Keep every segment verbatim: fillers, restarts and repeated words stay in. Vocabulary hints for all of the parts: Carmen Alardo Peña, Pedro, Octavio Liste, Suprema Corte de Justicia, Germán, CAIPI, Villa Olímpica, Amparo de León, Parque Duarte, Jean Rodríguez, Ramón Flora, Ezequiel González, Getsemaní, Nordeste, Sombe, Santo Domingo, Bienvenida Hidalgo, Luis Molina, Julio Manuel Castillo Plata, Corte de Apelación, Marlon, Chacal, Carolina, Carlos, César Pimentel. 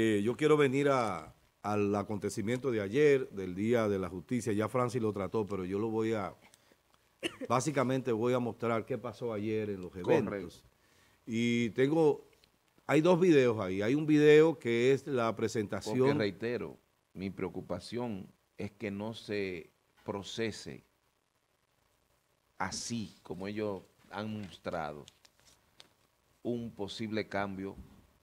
Eh, yo quiero venir a, al acontecimiento de ayer, del Día de la Justicia. Ya Francis lo trató, pero yo lo voy a... Básicamente voy a mostrar qué pasó ayer en los eventos. Correcto. Y tengo... Hay dos videos ahí. Hay un video que es la presentación... Porque reitero, mi preocupación es que no se procese así como ellos han mostrado un posible cambio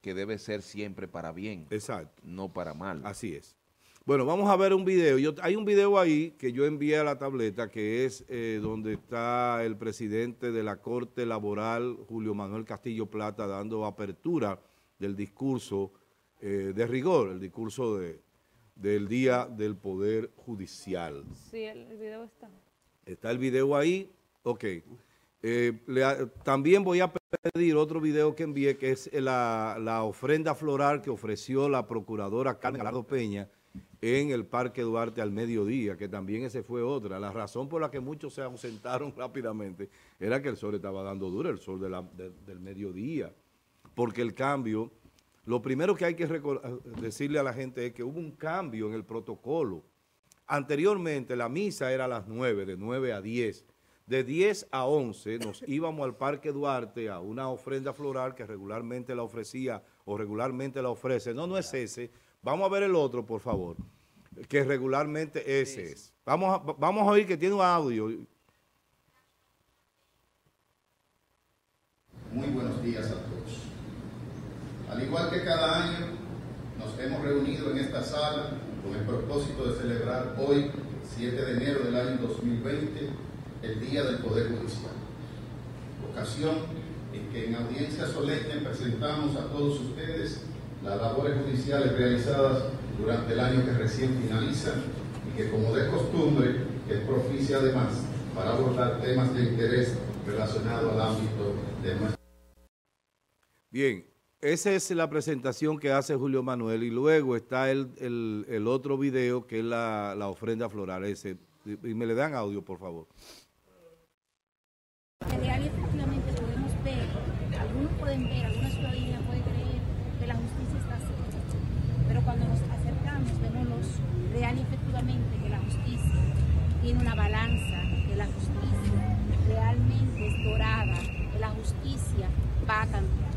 que debe ser siempre para bien. Exacto. No para mal. Así es. Bueno, vamos a ver un video. Yo, hay un video ahí que yo envié a la tableta que es eh, donde está el presidente de la Corte Laboral, Julio Manuel Castillo Plata, dando apertura del discurso eh, de rigor, el discurso de, del Día del Poder Judicial. Sí, el, el video está. Está el video ahí. Ok. Eh, le, también voy a pedir otro video que envié, que es la, la ofrenda floral que ofreció la procuradora Carmen Alardo Peña en el Parque Duarte al mediodía, que también ese fue otra. La razón por la que muchos se ausentaron rápidamente era que el sol estaba dando duro, el sol de la, de, del mediodía, porque el cambio, lo primero que hay que decirle a la gente es que hubo un cambio en el protocolo. Anteriormente la misa era a las nueve, de nueve a diez. De diez a once nos íbamos al Parque Duarte a una ofrenda floral que regularmente la ofrecía o regularmente la ofrece. No, no es ese. Vamos a ver el otro, por favor, que regularmente ese es. Vamos a, vamos a oír que tiene un audio. Muy buenos días a todos. Al igual que cada año, nos hemos reunido en esta sala con el propósito de celebrar hoy, siete de enero del año dos mil veinte, el Día del Poder Judicial. Ocasión en que en audiencia solemne presentamos a todos ustedes las labores judiciales realizadas durante el año que recién finaliza y que, como de costumbre, es propicia además para abordar temas de interés relacionados al ámbito de nuestra... Bien, esa es la presentación que hace Julio Manuel y luego está el, el, el otro video que es la, la ofrenda floral. Ese, y me le dan audio, por favor. En realidad, efectivamente, podemos ver, algunos pueden ver, algunas ciudadanías pueden creer que la justicia está cerca, pero cuando nos acercamos, vemos los, real y efectivamente que la justicia tiene una balanza, que la justicia realmente es dorada, que la justicia va a cambiar.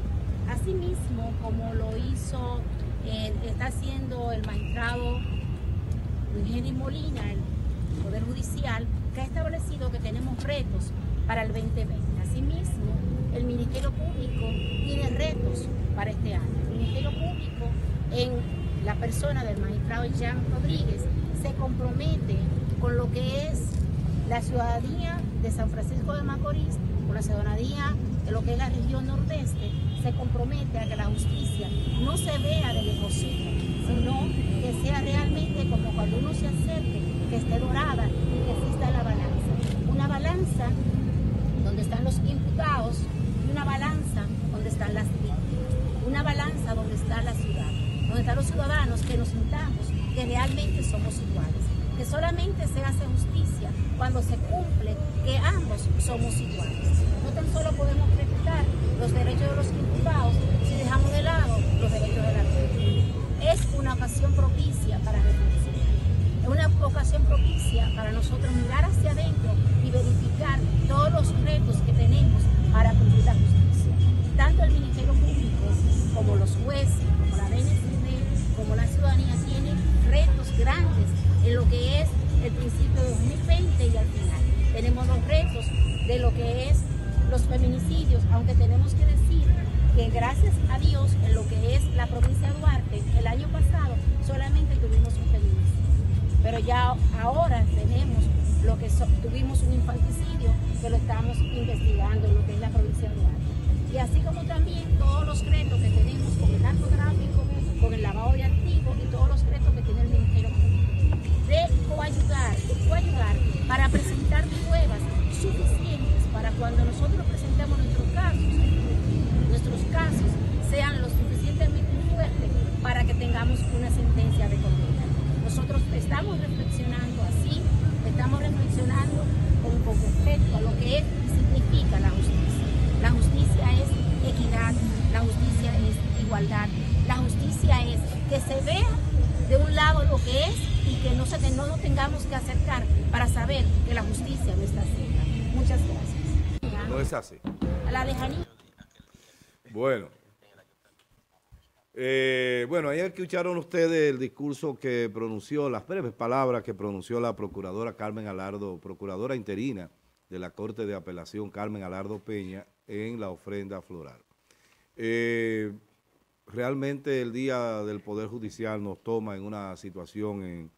Asimismo, como lo hizo, eh, está haciendo el magistrado Luis Molina, el Poder Judicial, que ha establecido que tenemos retos para el veinte veinte. Asimismo, el Ministerio Público tiene retos para este año. El Ministerio Público, en la persona del magistrado Jean Rodríguez, se compromete con lo que es la ciudadanía de San Francisco de Macorís, con la ciudadanía de lo que es la región nordeste, se compromete a que la justicia no se vea de lejosito, sino que sea realmente como cuando uno se acerque, que esté dorada y que exista la balanza. Una balanza donde están los imputados y una balanza donde están las víctimas. Una balanza donde está la ciudad, donde están los ciudadanos que nos sintamos que realmente somos iguales. Que solamente se hace justicia cuando se cumple que ambos somos iguales. No tan solo podemos respetar los derechos de los imputados si dejamos de lado los derechos de la víctima. Es una ocasión propicia para reflexionar. Una ocasión propicia para nosotros mirar hacia adentro y verificar todos los retos que tenemos para cumplir la justicia. Tanto el Ministerio Público como los jueces, como la D N C D, como la ciudadanía tienen retos grandes en lo que es el principio de dos mil veinte y al final. Tenemos los retos de lo que es los feminicidios, aunque tenemos que decir que gracias a Dios en lo que es la provincia de Duarte, el año pasado solamente tuvimos un feminicidio. Pero ya ahora tenemos lo que so, tuvimos un infanticidio que lo estamos investigando en lo que es la provincia de Duarte. Y así como también todos los retos que tenemos con el narcotráfico, con el lavado de activos y todos los retos que tiene el Ministerio Público. De coayudar, de coayudar para presentar pruebas suficientes para cuando nosotros presentemos nuestros casos, nuestros casos sean lo suficientemente fuertes para que tengamos una sentencia de condena. Nosotros estamos reflexionando así, estamos reflexionando con, con respecto a lo que es, significa la justicia. La justicia es equidad, la justicia es igualdad, la justicia es que se vea de un lado lo que es y que no, se, no nos tengamos que acercar para saber que la justicia no está cerca. Muchas gracias. No es así. A la lejanía. Bueno. Eh, bueno, ayer escucharon ustedes el discurso que pronunció, las breves palabras que pronunció la procuradora Carmen Alardo, procuradora interina de la Corte de Apelación, Carmen Alardo Peña, en la ofrenda floral. Eh, realmente el día del Poder Judicial nos toma en una situación en,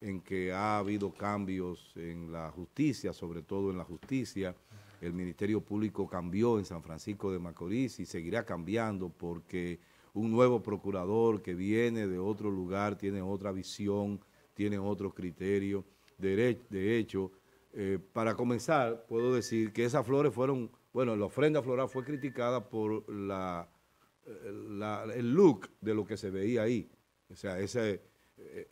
en que ha habido cambios en la justicia, sobre todo en la justicia. El Ministerio Público cambió en San Francisco de Macorís y seguirá cambiando porque un nuevo procurador que viene de otro lugar, tiene otra visión, tiene otro criterio. De hecho, eh, para comenzar, puedo decir que esas flores fueron, bueno, la ofrenda floral fue criticada por la, la, el look de lo que se veía ahí. O sea, ese,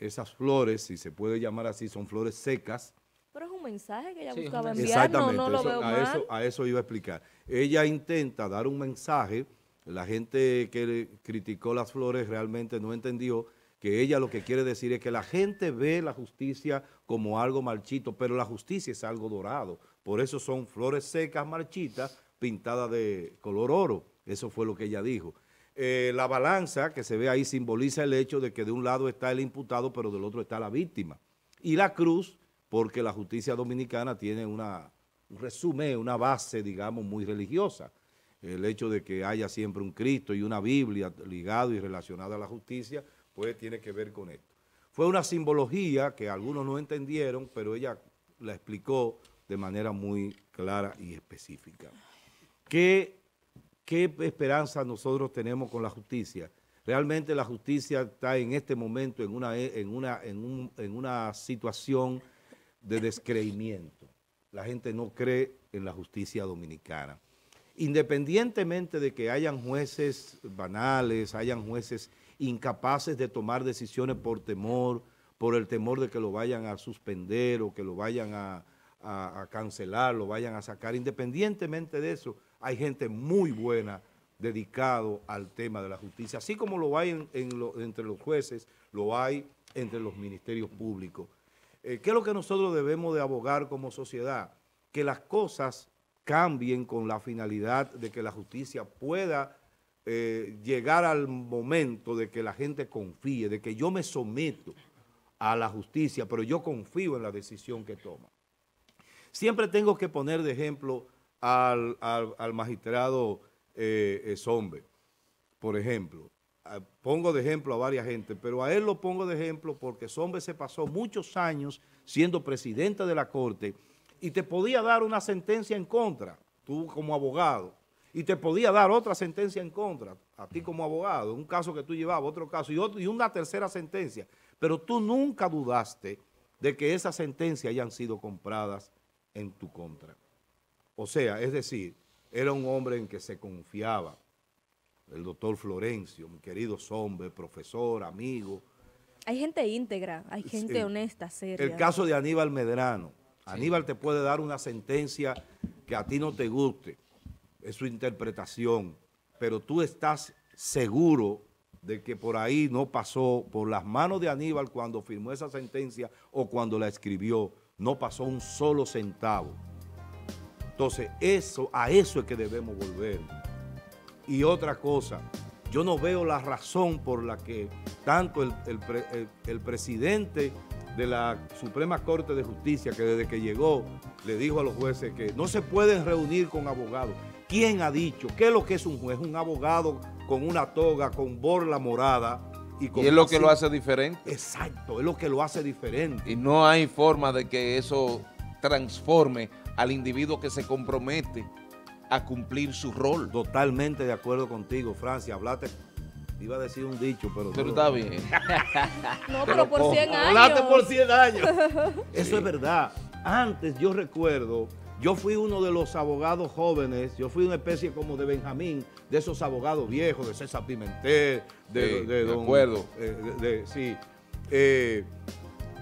esas flores, si se puede llamar así, son flores secas. Pero es un mensaje que ella sí, buscaba enviar, no, no lo eso, veo a mal. Eso, a eso iba a explicar. Ella intenta dar un mensaje. La gente que criticó las flores realmente no entendió que ella lo que quiere decir es que la gente ve la justicia como algo marchito, pero la justicia es algo dorado. Por eso son flores secas, marchitas, pintadas de color oro. Eso fue lo que ella dijo. Eh, la balanza que se ve ahí simboliza el hecho de que de un lado está el imputado, pero del otro está la víctima. Y la cruz, porque la justicia dominicana tiene una, un resumen, una base, digamos, muy religiosa. El hecho de que haya siempre un Cristo y una Biblia ligado y relacionada a la justicia, pues tiene que ver con esto. Fue una simbología que algunos no entendieron, pero ella la explicó de manera muy clara y específica. ¿Qué, qué esperanza nosotros tenemos con la justicia? Realmente la justicia está en este momento en una, en una, en un, en una situación de descreimiento. La gente no cree en la justicia dominicana. Independientemente de que hayan jueces banales, hayan jueces incapaces de tomar decisiones por temor, por el temor de que lo vayan a suspender o que lo vayan a, a, a cancelar, lo vayan a sacar, independientemente de eso, hay gente muy buena dedicada al tema de la justicia, así como lo hay en, en lo, entre los jueces, lo hay entre los ministerios públicos. Eh, ¿Qué es lo que nosotros debemos de abogar como sociedad? Que las cosas cambien con la finalidad de que la justicia pueda eh, llegar al momento de que la gente confíe, de que yo me someto a la justicia, pero yo confío en la decisión que toma. Siempre tengo que poner de ejemplo al, al, al magistrado eh, Sombe, por ejemplo. Pongo de ejemplo a varias gente, pero a él lo pongo de ejemplo porque Sombe se pasó muchos años siendo presidente de la Corte y te podía dar una sentencia en contra, tú como abogado, y te podía dar otra sentencia en contra, a ti como abogado, un caso que tú llevabas, otro caso, y, otro, y una tercera sentencia, pero tú nunca dudaste de que esas sentencias hayan sido compradas en tu contra. O sea, es decir, era un hombre en que se confiaba, el doctor Florencio, mi querido hombre, profesor, amigo. Hay gente íntegra, hay gente el, honesta, seria. El caso de Aníbal Medrano, Aníbal te puede dar una sentencia que a ti no te guste, es su interpretación, pero tú estás seguro de que por ahí no pasó, por las manos de Aníbal cuando firmó esa sentencia o cuando la escribió, no pasó un solo centavo. Entonces, eso, a eso es que debemos volver. Y otra cosa, yo no veo la razón por la que tanto el, el, pre, el, el presidente de la Suprema Corte de Justicia, que desde que llegó le dijo a los jueces que no se pueden reunir con abogados. ¿Quién ha dicho? ¿Qué es lo que es un juez? Un abogado con una toga, con borla morada. Y, con y es lo que lo hace diferente. Exacto, es lo que lo hace diferente. Y no hay forma de que eso transforme al individuo que se compromete a cumplir su rol. Totalmente de acuerdo contigo, Francia, hablaste. Iba a decir un dicho, pero... Pero no, está bien. No, pero por cien años. Hablate por cien años. Eso sí es verdad. Antes, yo recuerdo, yo fui uno de los abogados jóvenes, yo fui una especie como de Benjamín, de esos abogados viejos, de César Pimentel, de... Sí, de, de, de, don, acuerdo. Eh, de, de sí. Eh,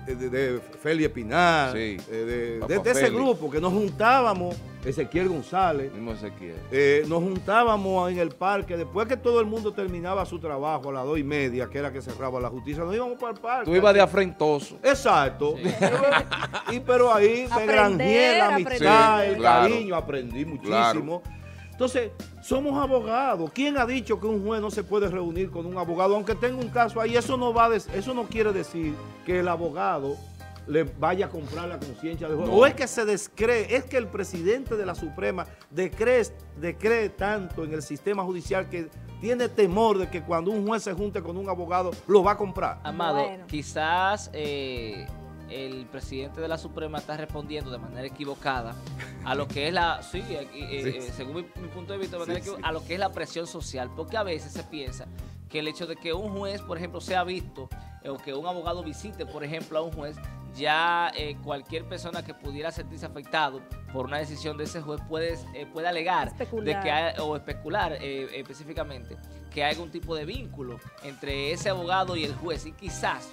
de, de Felipe Pinar, sí, de, de, de ese grupo que nos juntábamos, Ezequiel González, mismo Ezequiel. Eh, nos juntábamos en el parque, después que todo el mundo terminaba su trabajo a las dos y media, que era que cerraba la justicia, nos íbamos para el parque. Tú ibas de afrentoso. Exacto. Sí. Pero, y, pero ahí aprender, me granjeé la amistad, aprender. el claro. cariño, aprendí muchísimo. Claro. Entonces, somos abogados. ¿Quién ha dicho que un juez no se puede reunir con un abogado? Aunque tenga un caso ahí, eso no va a eso no quiere decir que el abogado le vaya a comprar la conciencia del juez. No. O es que se descree, es que el presidente de la Suprema decree, decree tanto en el sistema judicial que tiene temor de que cuando un juez se junte con un abogado, lo va a comprar. Amado, bueno. quizás... Eh... el presidente de la Suprema está respondiendo de manera equivocada a lo que es la, sí, eh, eh, sí, sí. según mi, mi punto de vista, de manera sí, equivocada, sí. a lo que es la presión social, porque a veces se piensa que el hecho de que un juez, por ejemplo, sea visto, eh, o que un abogado visite, por ejemplo, a un juez, ya eh, cualquier persona que pudiera sentirse afectado por una decisión de ese juez puede, eh, puede alegar especular. De que hay, o especular eh, específicamente que hay algún tipo de vínculo entre ese abogado y el juez, y quizás,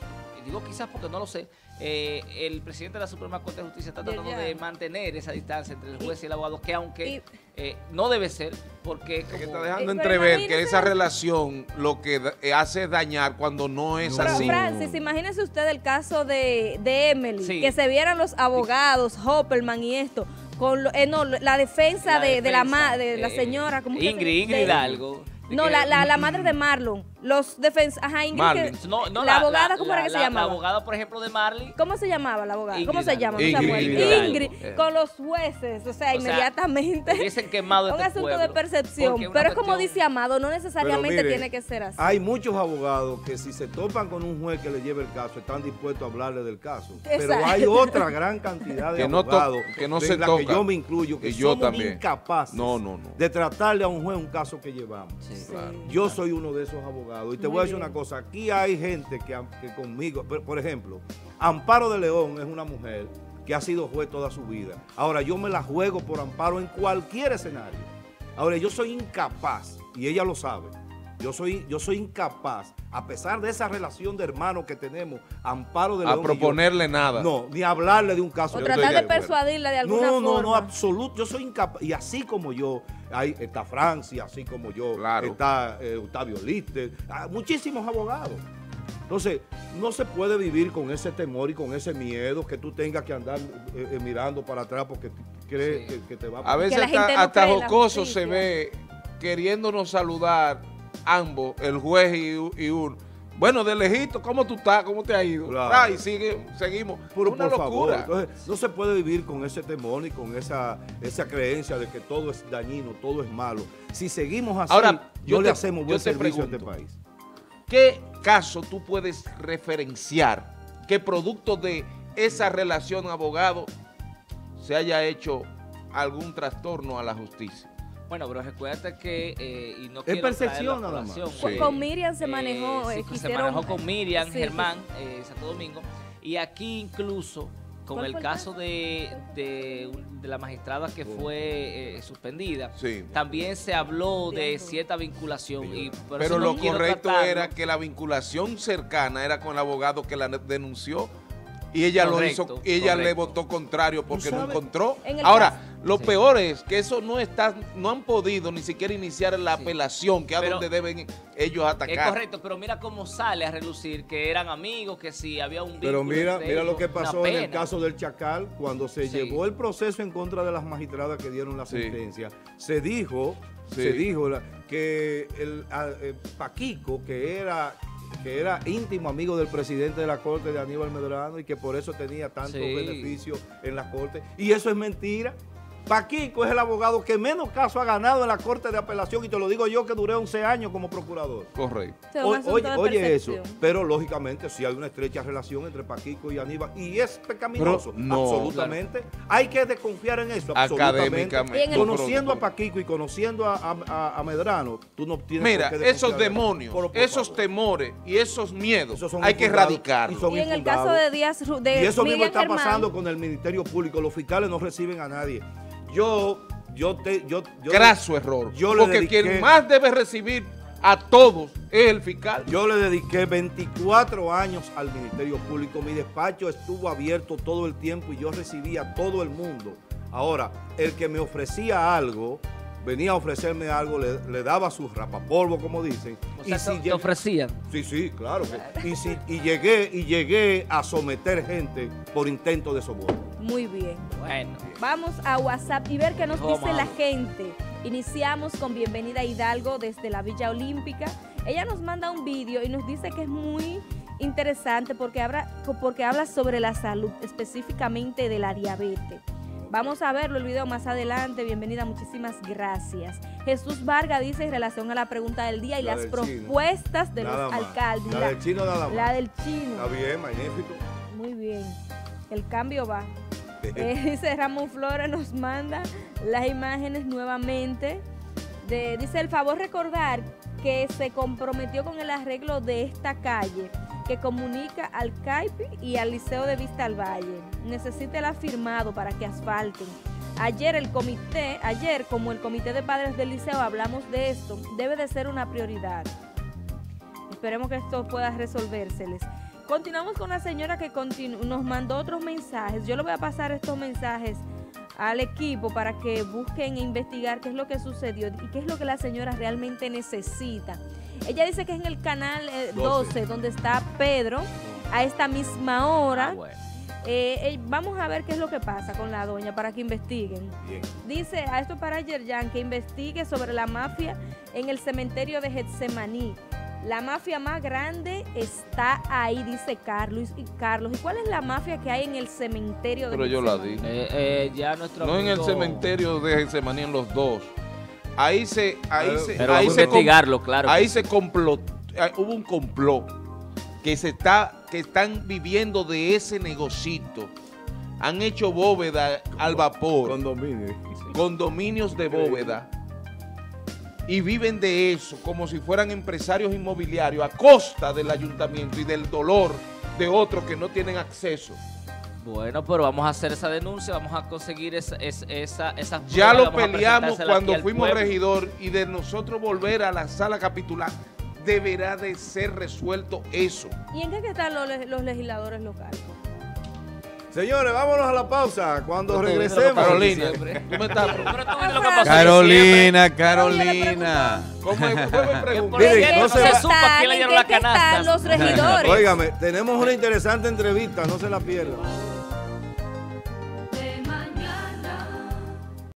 digo quizás porque no lo sé, Eh, el presidente de la Suprema Corte de Justicia está tratando de mantener esa distancia entre el juez y, y el abogado, que aunque eh, no debe ser, porque como, está dejando entrever que esa relación lo que da, hace dañar cuando no es pero, así. Francis, imagínese usted el caso de, de Emily, sí. que se vieran los abogados, Hopperman y esto, con lo, eh, no, la defensa, la de, defensa de la ma, de la señora. ¿Cómo Ingrid, se Ingrid Hidalgo. No, la, la, la madre de Marlon, los defensores, ajá, Ingrid, que, no, no, la, la abogada, ¿cómo la, era que la, se llamaba? La abogada, por ejemplo, de Marley. ¿Cómo se llamaba la abogada? Ingrid, ¿Cómo se llama? Ingrid, Ingrid, Ingrid eh. con los jueces, o sea, o inmediatamente. Sea, dicen quemado este un asunto pueblo, de percepción, pero cuestión, es como dice Amado, no necesariamente mire, tiene que ser así. Hay muchos abogados que si se topan con un juez que le lleve el caso, están dispuestos a hablarle del caso. Exacto. Pero hay otra gran cantidad de que abogados, no que no de se la toca, que yo me incluyo, que yo somos también. incapaces no, no, no. de tratarle a un juez un caso que llevamos. Sí, sí, claro, yo claro. soy uno de esos abogados. Y te Muy voy a decir bien. una cosa. Aquí hay gente que, que conmigo... Por ejemplo, Amparo de León es una mujer que ha sido juez toda su vida. Ahora, yo me la juego por Amparo en cualquier escenario. Ahora, yo soy incapaz, y ella lo sabe, yo soy, yo soy incapaz, a pesar de esa relación de hermanos que tenemos, Amparo de León... A proponerle yo, nada. No, ni hablarle de un caso. O tratar de persuadirla de alguna no, forma. No, no, no, absoluto. Yo soy incapaz. Y así como yo... Ahí está Francia, así como yo, claro. está eh, Octavio Liste, muchísimos abogados. Entonces, no se puede vivir con ese temor y con ese miedo que tú tengas que andar eh, eh, mirando para atrás porque crees sí. que, que te va a... A veces hasta, no hasta jocoso se ve queriéndonos saludar ambos, el juez y, y uno. Bueno, de lejito, ¿cómo tú estás? ¿Cómo te ha ido? Claro. Ah, y sigue, seguimos. Pero una por locura. Favor. Entonces, no se puede vivir con ese temor y con esa, esa creencia de que todo es dañino, todo es malo. Si seguimos así, ahora, yo no te, le hacemos buen servicio pregunto, a este país. ¿Qué caso tú puedes referenciar que producto de esa relación abogado se haya hecho algún trastorno a la justicia? Bueno, pero recuérdate que, eh, y no quiero traer la población. Sí. Con Miriam se manejó. Eh, sí, quisieron... Se manejó con Miriam, sí, Germán, eh, Santo Domingo. Y aquí incluso, con el caso de, de, de la magistrada que fue eh, suspendida, sí. también se habló de cierta vinculación. Y por pero eso lo no correcto tratarlo. Era que la vinculación cercana era con el abogado que la denunció. Y ella correcto, lo hizo, y ella correcto. le votó contrario porque no encontró. En Ahora, caso. lo sí. peor es que eso no está, no han podido ni siquiera iniciar la sí. apelación, que es a donde deben ellos atacar. Es correcto, pero mira cómo sale a relucir que eran amigos, que sí, había un vínculo. Pero mira, mira ellos, lo que pasó en el caso del Chacal, cuando se sí. llevó el proceso en contra de las magistradas que dieron la sentencia, sí. se dijo, sí. se dijo que el, el Paquico, que era... que era íntimo amigo del presidente de la Corte, de Aníbal Medrano, y que por eso tenía tantos sí. beneficios en la Corte. Y eso es mentira. Paquico es el abogado que menos caso ha ganado en la Corte de Apelación, y te lo digo yo que duré once años como procurador. Correcto. O, oye, oye eso, pero lógicamente sí hay una estrecha relación entre Paquico y Aníbal, y es pecaminoso, pero, no, absolutamente. Claro. Hay que desconfiar en eso, absolutamente. Conociendo a Paquico y conociendo a, a, a Medrano, tú no tienes Mira, por qué esos demonios, por, por esos temores y esos miedos esos hay que erradicarlos. Y, y en el caso de Díaz Ruiz, de y eso Miriam mismo está Germán. pasando con el Ministerio Público, los fiscales no reciben a nadie. Yo, yo te, yo, yo. Graso error. Yo porque dediqué, quien más debe recibir a todos es el fiscal. Yo le dediqué veinticuatro años al Ministerio Público. Mi despacho estuvo abierto todo el tiempo y yo recibía a todo el mundo. Ahora, el que me ofrecía algo, venía a ofrecerme algo, le, le daba su rapapolvo, como dicen. O sea, y si te, llegué, te ofrecían. Sí, sí, claro. Que, y, si, y, llegué, y llegué a someter gente por intento de soborno. Muy bien. Bueno. Vamos a WhatsApp y ver qué nos oh, dice man. la gente. Iniciamos con Bienvenida Hidalgo desde la Villa Olímpica. Ella nos manda un vídeo y nos dice que es muy interesante porque habla, porque habla sobre la salud, específicamente de la diabetes. Vamos a verlo el video más adelante. Bienvenida, muchísimas gracias. Jesús Vargas dice en relación a la pregunta del día y la las propuestas chino. de nada los más. alcaldes. La, la del chino nada más. La del chino. Está bien, magnífico. Muy bien. El cambio va. eh, dice Ramón Flora, nos manda las imágenes nuevamente. De, dice, el favor recordar que se comprometió con el arreglo de esta calle que comunica al C A I P I y al Liceo de Vista al Valle. Necesita el afirmado para que asfalten. Ayer, el comité, ayer, como el Comité de Padres del Liceo, hablamos de esto. Debe de ser una prioridad. Esperemos que esto pueda resolvérseles. Continuamos con la señora que nos mandó otros mensajes. Yo le voy a pasar estos mensajes al equipo para que busquen e investigar qué es lo que sucedió y qué es lo que la señora realmente necesita. Ella dice que es en el canal doce, donde está Pedro, a esta misma hora. Ah, bueno. eh, eh, vamos a ver qué es lo que pasa con la doña para que investiguen. Bien. Dice, a esto para Yerjan, que investigue sobre la mafia en el cementerio de Getsemaní. La mafia más grande está ahí, dice Carlos. Y Carlos, ¿y cuál es la mafia que hay en el cementerio de Getsemaní? Pero yo la dije. Eh, eh, ya nuestro no amigo... en el cementerio de Getsemaní, en los dos. Ahí se, ahí se, Pero ahí se investigarlo, claro. Ahí se complot, hubo un complot que se está, que están viviendo de ese negocito. Han hecho bóveda al vapor, condominios, condominios de bóveda y viven de eso como si fueran empresarios inmobiliarios a costa del ayuntamiento y del dolor de otros que no tienen acceso. Bueno, pero vamos a hacer esa denuncia, vamos a conseguir esa, esa, esa, esas pruebas. Ya lo peleamos cuando fuimos regidor y de nosotros volver a la sala capitular deberá de ser resuelto eso. ¿Y en qué están los, los legisladores locales? Señores, vámonos a la pausa. Cuando no regresemos. Carolina, ¿tú me estás? Carolina, Carolina. ¿Cómo es? Miren, no se va. Supa quién le dieron la canasta. Están los regidores. Óigame, tenemos una interesante entrevista, no se la pierdan.